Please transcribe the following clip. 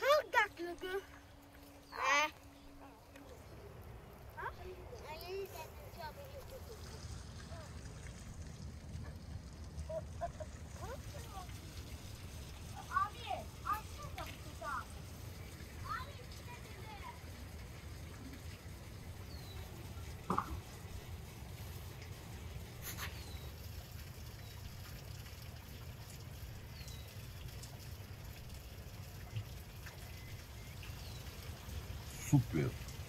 Kalk daklıkı. Super.